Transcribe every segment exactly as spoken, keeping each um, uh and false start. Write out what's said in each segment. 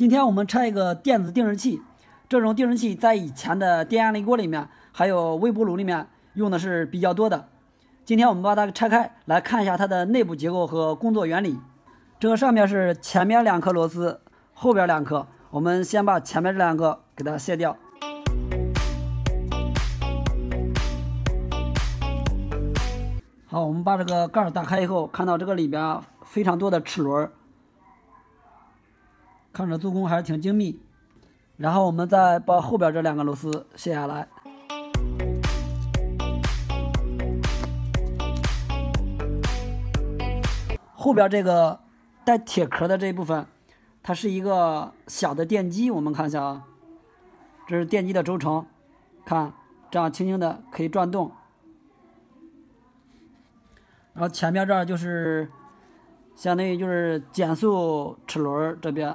今天我们拆一个电子定时器，这种定时器在以前的电压力锅里面，还有微波炉里面用的是比较多的。今天我们把它拆开来看一下它的内部结构和工作原理。这上面是前面两颗螺丝，后边两颗。我们先把前面这两个给它卸掉。 好，我们把这个盖打开以后，看到这个里边非常多的齿轮，看着做工还是挺精密。然后我们再把后边这两个螺丝卸下来。后边这个带铁壳的这一部分，它是一个小的电机，我们看一下啊，这是电机的轴承，看这样轻轻的可以转动。 然后前面这儿就是相当于就是减速齿轮这边，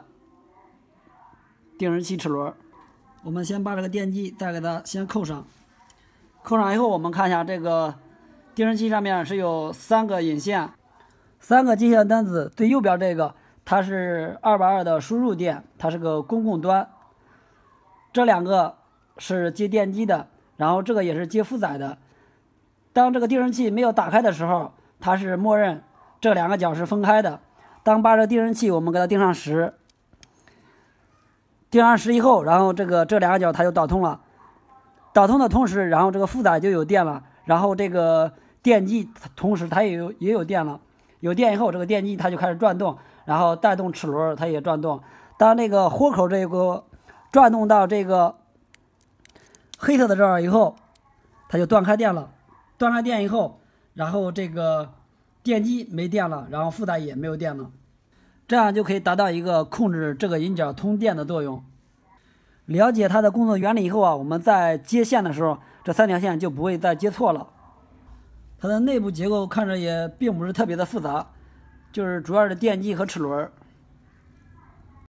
定时器齿轮。我们先把这个电机再给它先扣上，扣上以后，我们看一下这个定时器上面是有三个引线，三个接线单子。最右边这个它是二百二的输入电，它是个公共端。这两个是接电机的，然后这个也是接负载的。当这个定时器没有打开的时候， 它是默认这两个角是分开的。当把这个定时器我们给它定上十，定上十以后，然后这个这两个角它就导通了。导通的同时，然后这个负载就有电了，然后这个电机同时它也有也有电了。有电以后，这个电机它就开始转动，然后带动齿轮它也转动。当这个豁口这个转动到这个黑色的这儿以后，它就断开电了。断开电以后。 然后这个电机没电了，然后负载也没有电了，这样就可以达到一个控制这个引脚通电的作用。了解它的工作原理以后啊，我们在接线的时候，这三条线就不会再接错了。它的内部结构看着也并不是特别的复杂，就是主要是电机和齿轮。